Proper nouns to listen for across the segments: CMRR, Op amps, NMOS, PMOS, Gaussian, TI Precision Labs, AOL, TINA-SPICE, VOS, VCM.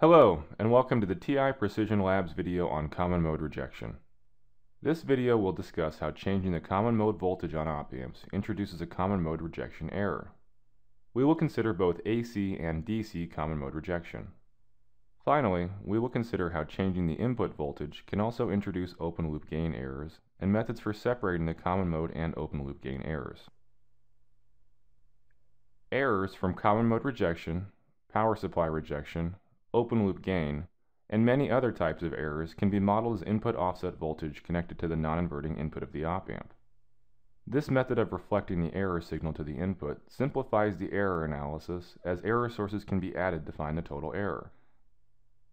Hello, and welcome to the TI Precision Labs video on common mode rejection. This video will discuss how changing the common mode voltage on op amps introduces a common mode rejection error. We will consider both AC and DC common mode rejection. Finally, we will consider how changing the input voltage can also introduce open loop gain errors and methods for separating the common mode and open loop gain errors. Errors from common mode rejection, power supply rejection, open loop gain, and many other types of errors can be modeled as input offset voltage connected to the non-inverting input of the op amp. This method of reflecting the error signal to the input simplifies the error analysis, as error sources can be added to find the total error.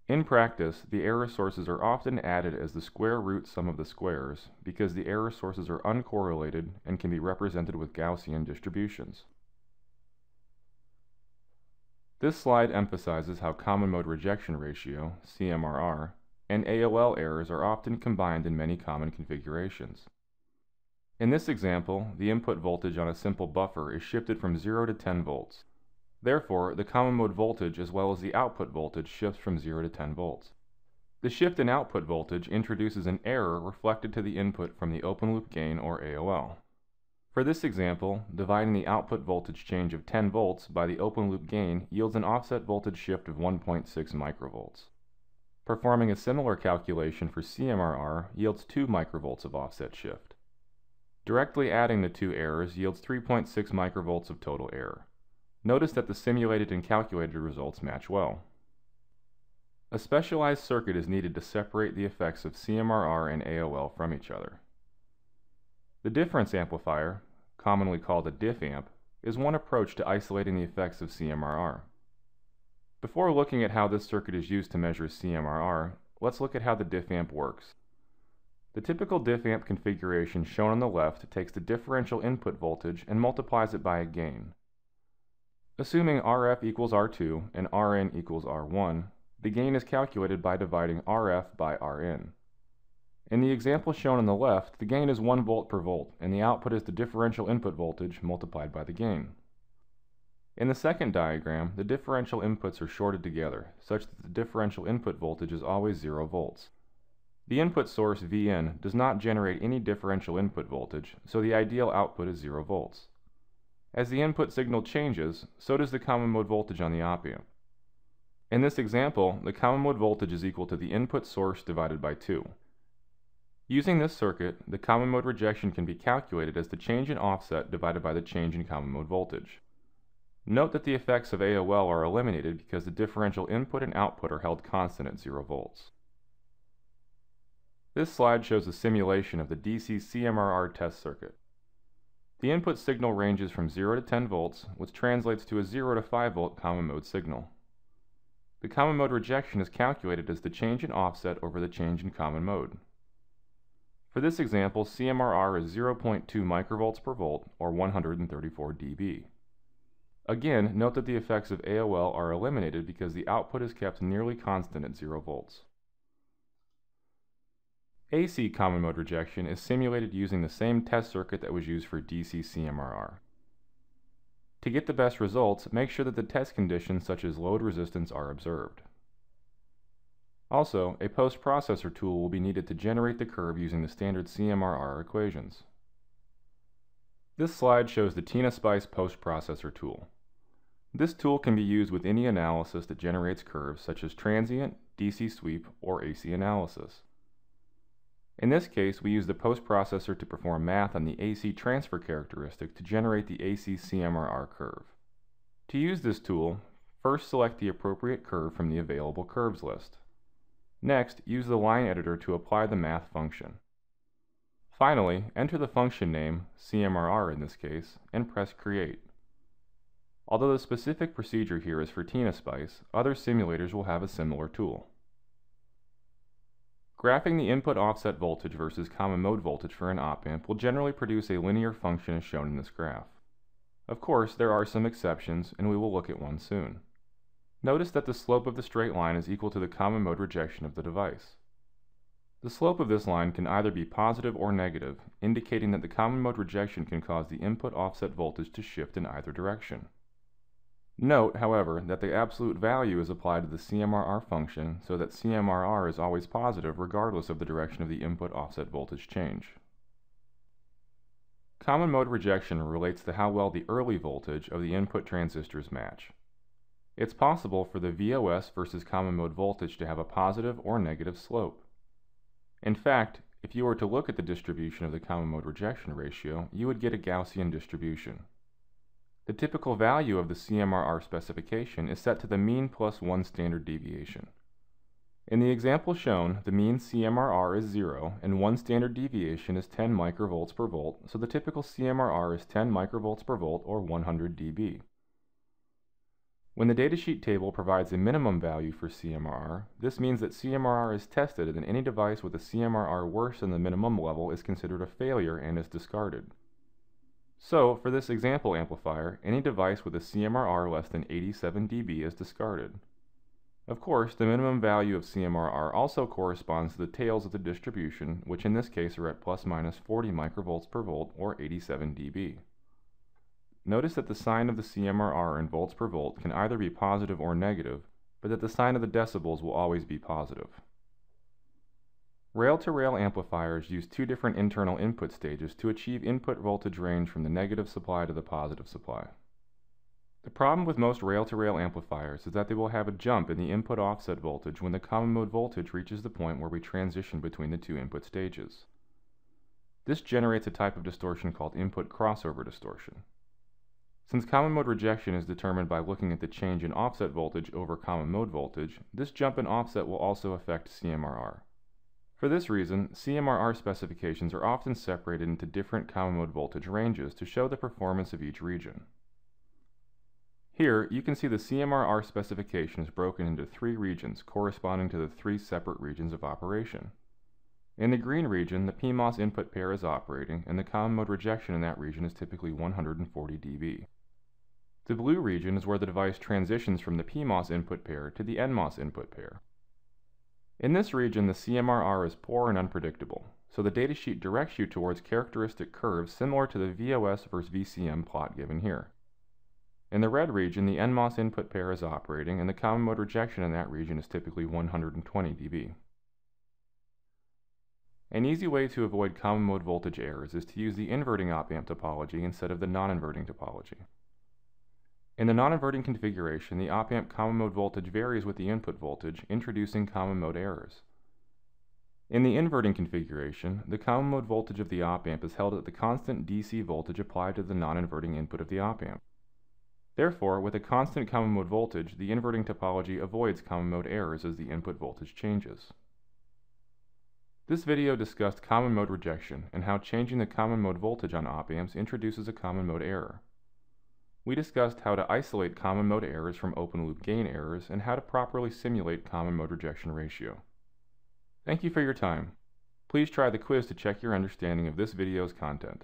In practice, the error sources are often added as the square root sum of the squares because the error sources are uncorrelated and can be represented with Gaussian distributions. This slide emphasizes how common mode rejection ratio, CMRR, and AOL errors are often combined in many common configurations. In this example, the input voltage on a simple buffer is shifted from 0 to 10 volts. Therefore, the common mode voltage as well as the output voltage shifts from 0 to 10 volts. The shift in output voltage introduces an error reflected to the input from the open loop gain, or AOL. For this example, dividing the output voltage change of 10 volts by the open loop gain yields an offset voltage shift of 1.6 microvolts. Performing a similar calculation for CMRR yields 2 microvolts of offset shift. Directly adding the two errors yields 3.6 microvolts of total error. Notice that the simulated and calculated results match well. A specialized circuit is needed to separate the effects of CMRR and AOL from each other. The difference amplifier, commonly called a diff amp, is one approach to isolating the effects of CMRR. Before looking at how this circuit is used to measure CMRR, let's look at how the diff amp works. The typical diff amp configuration shown on the left takes the differential input voltage and multiplies it by a gain. Assuming RF equals R2 and RN equals R1, the gain is calculated by dividing RF by RN. In the example shown on the left, the gain is 1 volt per volt, and the output is the differential input voltage multiplied by the gain. In the second diagram, the differential inputs are shorted together, such that the differential input voltage is always 0 volts. The input source, VN, does not generate any differential input voltage, so the ideal output is 0 volts. As the input signal changes, so does the common mode voltage on the op amp. In this example, the common mode voltage is equal to the input source divided by 2. Using this circuit, the common mode rejection can be calculated as the change in offset divided by the change in common mode voltage. Note that the effects of AOL are eliminated because the differential input and output are held constant at 0 volts. This slide shows a simulation of the DC CMRR test circuit. The input signal ranges from 0 to 10 volts, which translates to a 0 to 5 volt common mode signal. The common mode rejection is calculated as the change in offset over the change in common mode. For this example, CMRR is 0.2 microvolts per volt, or 134 dB. Again, note that the effects of AOL are eliminated because the output is kept nearly constant at 0 volts. AC common mode rejection is simulated using the same test circuit that was used for DC CMRR. To get the best results, make sure that the test conditions such as load resistance are observed. Also, a post-processor tool will be needed to generate the curve using the standard CMRR equations. This slide shows the TINA-SPICE post-processor tool. This tool can be used with any analysis that generates curves such as transient, DC sweep, or AC analysis. In this case, we use the post-processor to perform math on the AC transfer characteristic to generate the AC CMRR curve. To use this tool, first select the appropriate curve from the available curves list. Next, use the line editor to apply the math function. Finally, enter the function name, CMRR in this case, and press Create. Although the specific procedure here is for TINA-SPICE, other simulators will have a similar tool. Graphing the input offset voltage versus common mode voltage for an op amp will generally produce a linear function as shown in this graph. Of course, there are some exceptions, and we will look at one soon. Notice that the slope of the straight line is equal to the common mode rejection of the device. The slope of this line can either be positive or negative, indicating that the common mode rejection can cause the input offset voltage to shift in either direction. Note, however, that the absolute value is applied to the CMRR function so that CMRR is always positive regardless of the direction of the input offset voltage change. Common mode rejection relates to how well the early voltage of the input transistors match. It's possible for the VOS versus common mode voltage to have a positive or negative slope. In fact, if you were to look at the distribution of the common mode rejection ratio, you would get a Gaussian distribution. The typical value of the CMRR specification is set to the mean plus one standard deviation. In the example shown, the mean CMRR is 0 and one standard deviation is 10 microvolts per volt, so the typical CMRR is 10 microvolts per volt or 100 dB. When the datasheet table provides a minimum value for CMRR, this means that CMRR is tested and any device with a CMRR worse than the minimum level is considered a failure and is discarded. So, for this example amplifier, any device with a CMRR less than 87 dB is discarded. Of course, the minimum value of CMRR also corresponds to the tails of the distribution, which in this case are at plus minus 40 microvolts per volt or 87 dB. Notice that the sign of the CMRR in volts per volt can either be positive or negative, but that the sign of the decibels will always be positive. Rail-to-rail amplifiers use two different internal input stages to achieve input voltage range from the negative supply to the positive supply. The problem with most rail-to-rail amplifiers is that they will have a jump in the input offset voltage when the common mode voltage reaches the point where we transition between the two input stages. This generates a type of distortion called input crossover distortion. Since common mode rejection is determined by looking at the change in offset voltage over common mode voltage, this jump in offset will also affect CMRR. For this reason, CMRR specifications are often separated into different common mode voltage ranges to show the performance of each region. Here, you can see the CMRR specification is broken into three regions corresponding to the three separate regions of operation. In the green region, the PMOS input pair is operating, and the common mode rejection in that region is typically 140 dB. The blue region is where the device transitions from the PMOS input pair to the NMOS input pair. In this region, the CMRR is poor and unpredictable, so the datasheet directs you towards characteristic curves similar to the VOS versus VCM plot given here. In the red region, the NMOS input pair is operating, and the common mode rejection in that region is typically 120 dB. An easy way to avoid common mode voltage errors is to use the inverting op amp topology instead of the non-inverting topology. In the non-inverting configuration, the op amp common mode voltage varies with the input voltage, introducing common mode errors. In the inverting configuration, the common mode voltage of the op amp is held at the constant DC voltage applied to the non-inverting input of the op amp. Therefore, with a constant common mode voltage, the inverting topology avoids common mode errors as the input voltage changes. This video discussed common mode rejection and how changing the common mode voltage on op amps introduces a common mode error. We discussed how to isolate common mode errors from open loop gain errors and how to properly simulate common mode rejection ratio. Thank you for your time. Please try the quiz to check your understanding of this video's content.